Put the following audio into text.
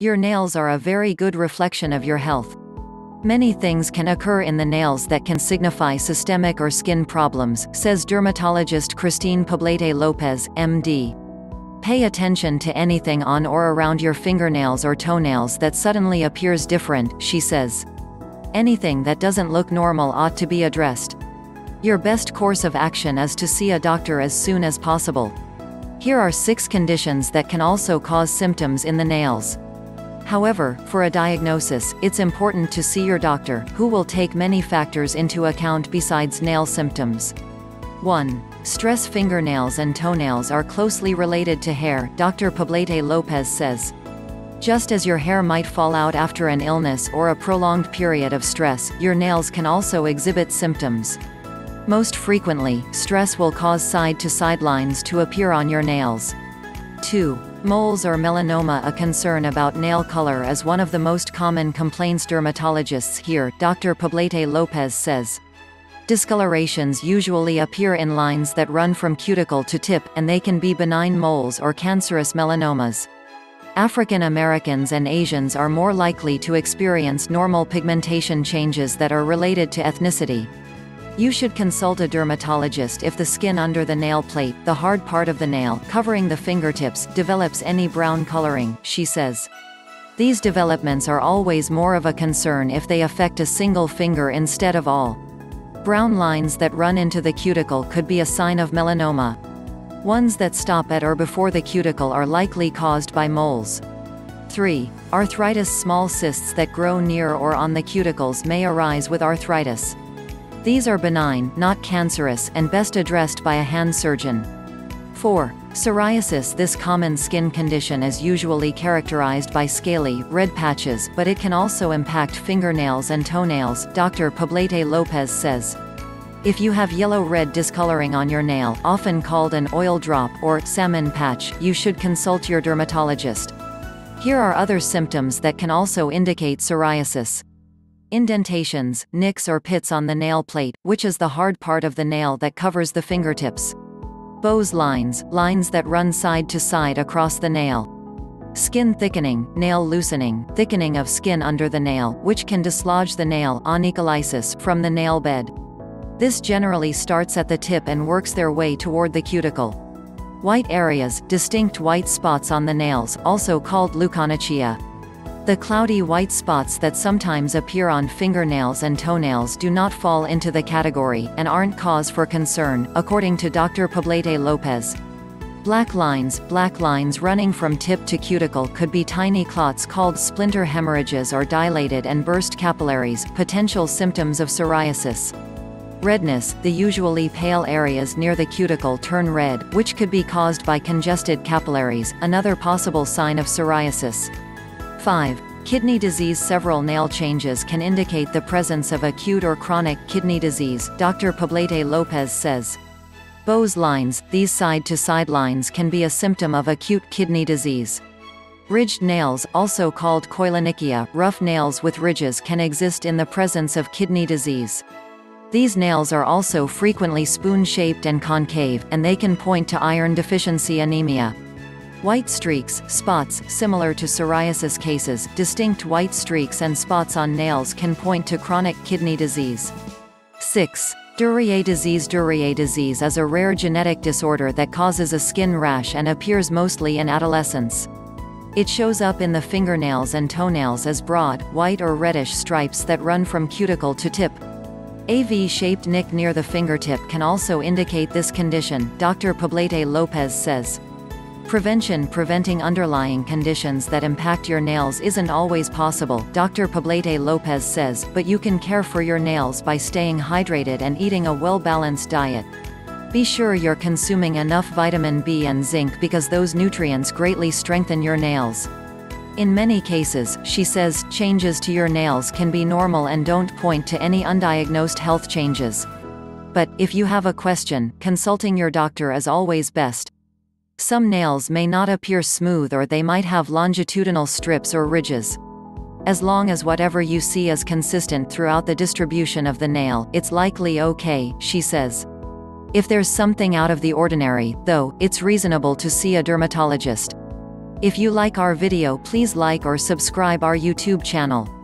Your nails are a very good reflection of your health. Many things can occur in the nails that can signify systemic or skin problems, says dermatologist Christine Poblete-Lopez, MD. Pay attention to anything on or around your fingernails or toenails that suddenly appears different, she says. Anything that doesn't look normal ought to be addressed. Your best course of action is to see a doctor as soon as possible. Here are 6 conditions that can also cause symptoms in the nails. However, for a diagnosis, it's important to see your doctor, who will take many factors into account besides nail symptoms. 1. Stress. Fingernails and toenails are closely related to hair, Dr. Poblete-Lopez says. Just as your hair might fall out after an illness or a prolonged period of stress, your nails can also exhibit symptoms. Most frequently, stress will cause side-to-side lines to appear on your nails. 2. Moles or melanoma. A concern about nail color is one of the most common complaints dermatologists hear, Dr. Poblete-Lopez says. Discolorations usually appear in lines that run from cuticle to tip, and they can be benign moles or cancerous melanomas. African Americans and Asians are more likely to experience normal pigmentation changes that are related to ethnicity. You should consult a dermatologist if the skin under the nail plate, the hard part of the nail, covering the fingertips, develops any brown coloring, she says. These developments are always more of a concern if they affect a single finger instead of all. Brown lines that run into the cuticle could be a sign of melanoma. Ones that stop at or before the cuticle are likely caused by moles. 3. Arthritis. Small cysts that grow near or on the cuticles may arise with arthritis. These are benign, not cancerous, and best addressed by a hand surgeon. 4. Psoriasis. This common skin condition is usually characterized by scaly, red patches, but it can also impact fingernails and toenails, Dr. Poblete-Lopez says. If you have yellow-red discoloring on your nail, often called an oil drop or salmon patch, you should consult your dermatologist. Here are other symptoms that can also indicate psoriasis. Indentations, nicks or pits on the nail plate, which is the hard part of the nail that covers the fingertips. Beau's lines, lines that run side to side across the nail. Skin thickening, nail loosening, thickening of skin under the nail, which can dislodge the nail, onycholysis, from the nail bed. This generally starts at the tip and works their way toward the cuticle. White areas, distinct white spots on the nails, also called leukonychia. The cloudy white spots that sometimes appear on fingernails and toenails do not fall into the category, and aren't cause for concern, according to Dr. Poblete-Lopez. Black lines running from tip to cuticle could be tiny clots called splinter hemorrhages or dilated and burst capillaries, potential symptoms of psoriasis. Redness, the usually pale areas near the cuticle turn red, which could be caused by congested capillaries, another possible sign of psoriasis. 5. Kidney disease. Several nail changes can indicate the presence of acute or chronic kidney disease, Dr. Poblete-Lopez says. Beau's lines, these side-to-side lines can be a symptom of acute kidney disease. Ridged nails, also called koilonychia, rough nails with ridges can exist in the presence of kidney disease. These nails are also frequently spoon-shaped and concave, and they can point to iron deficiency anemia. White streaks, spots, similar to psoriasis cases, distinct white streaks and spots on nails can point to chronic kidney disease. 6. Duryea disease. Duryea disease is a rare genetic disorder that causes a skin rash and appears mostly in adolescence. It shows up in the fingernails and toenails as broad, white or reddish stripes that run from cuticle to tip. A V-shaped nick near the fingertip can also indicate this condition, Dr. Poblete-Lopez says. Prevention. Preventing underlying conditions that impact your nails isn't always possible, Dr. Poblete-Lopez says, but you can care for your nails by staying hydrated and eating a well-balanced diet. Be sure you're consuming enough vitamin B and zinc because those nutrients greatly strengthen your nails. In many cases, she says, changes to your nails can be normal and don't point to any undiagnosed health changes. But, if you have a question, consulting your doctor is always best. Some nails may not appear smooth, or they might have longitudinal strips or ridges. As long as whatever you see is consistent throughout the distribution of the nail, it's likely okay, she says. If there's something out of the ordinary, though, it's reasonable to see a dermatologist. If you like our video, please like or subscribe our YouTube channel.